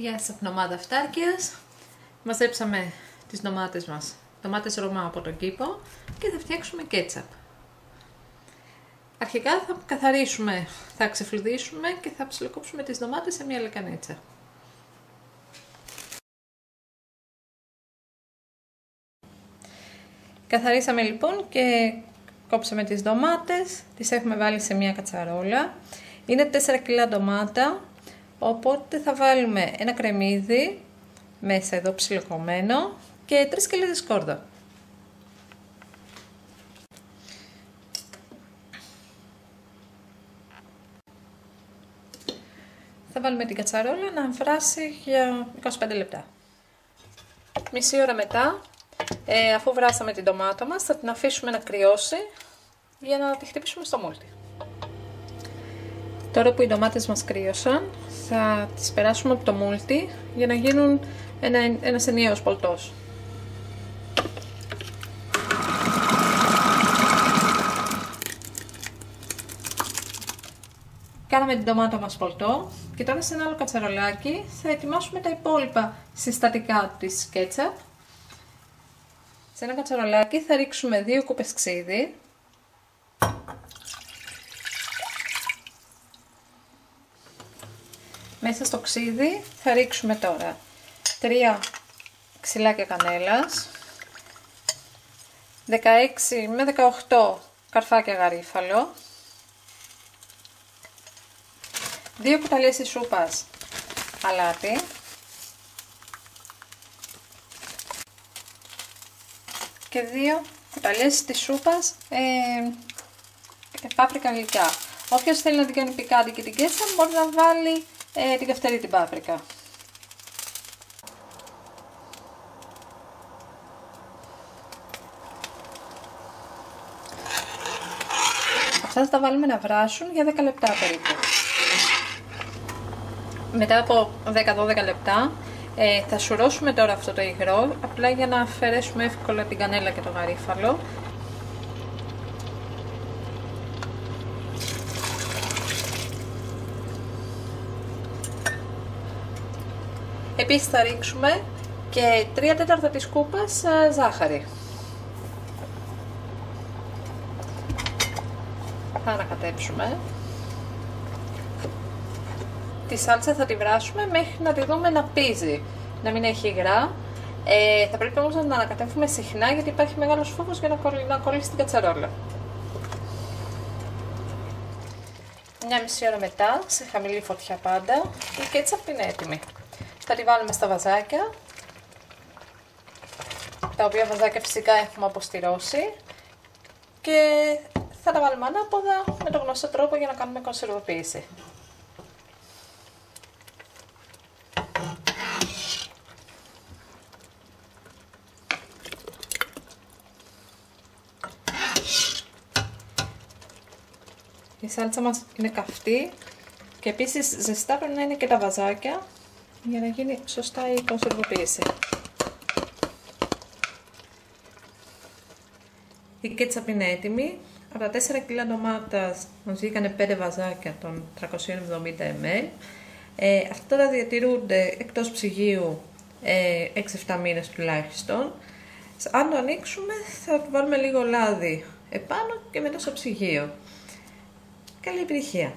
Γεια σας από την ομάδα αυτάρκειας. Μαζέψαμε τις ντομάτες μας, ντομάτες Ρωμά από τον κήπο, και θα φτιάξουμε κέτσαπ. Αρχικά θα καθαρίσουμε, θα ξεφλουδίσουμε και θα ψιλοκόψουμε τις ντομάτες σε μια λεκανέτσα. Καθαρίσαμε λοιπόν και κόψαμε τις ντομάτες, τις έχουμε βάλει σε μια κατσαρόλα. Είναι 4 κιλά ντομάτα, οπότε θα βάλουμε ένα κρεμμύδι μέσα εδώ ψιλοκομμένο και 3 σκελίδες σκόρδα. Θα βάλουμε την κατσαρόλα να βράσει για 25 λεπτά. Μισή ώρα μετά, αφού βράσαμε την ντομάτα μας, θα την αφήσουμε να κρυώσει για να τη χτυπήσουμε στο μούλτι. Τώρα που οι ντομάτες μας κρύωσαν, θα τις περάσουμε από το μούλτι για να γίνουν ένας ενιαίος πολτός. Κάναμε την ντομάτα μας πολτό και τώρα σε ένα άλλο κατσαρολάκι θα ετοιμάσουμε τα υπόλοιπα συστατικά της κέτσαπ. Σε ένα κατσαρολάκι θα ρίξουμε 2 κούπες ξίδι, μέσα στο ξίδι θα ρίξουμε τώρα 3 ξυλάκια κανέλας, 16 με 18 καρφάκια γαρίφαλο, 2 κουταλιές της σούπας αλάτι, 2 κουταλιές της σούπας πάπρικα γλυκιά. Όποιος θέλει να την κάνει πικάντη και την κέτσα μπορεί να βάλει την καυτερή την πάπρικα. Αυτά θα τα βάλουμε να βράσουν για 10 λεπτά περίπου. Μετά από 10-12 λεπτά θα σουρώσουμε τώρα αυτό το υγρό, απλά για να αφαιρέσουμε εύκολα την κανέλα και το γαρίφαλο. Επίσης θα ρίξουμε και 3/4 της κούπας ζάχαρη. Θα ανακατέψουμε. Τη σάλτσα θα τη βράσουμε μέχρι να τη δούμε να πίζει, να μην έχει υγρά. Θα πρέπει όμως να την ανακατεύουμε συχνά, γιατί υπάρχει μεγάλος φόβος για να κολλήσει την κατσαρόλα. Μια μισή ώρα μετά, σε χαμηλή φωτιά πάντα, η κέτσαπ είναι έτοιμη. Θα τη βάλουμε στα βαζάκια, τα οποία βαζάκια φυσικά έχουμε αποστηρώσει, και θα τα βάλουμε ανάποδα με τον γνωστό τρόπο για να κάνουμε κονσερβοποίηση. Η σάλτσα μας είναι καυτή και επίσης ζεστά πρέπει να είναι και τα βαζάκια για να γίνει σωστά η κονσερβοποίηση. Η κέτσαπ είναι έτοιμη. Από τα 4 κιλά ντομάτα μας βγήκανε 5 βαζάκια των 370 ml. Αυτά τα διατηρούνται εκτός ψυγείου 6-7 μήνες τουλάχιστον. Αν το ανοίξουμε θα βάλουμε λίγο λάδι επάνω και μετά στο ψυγείο. Καλή επιτυχία!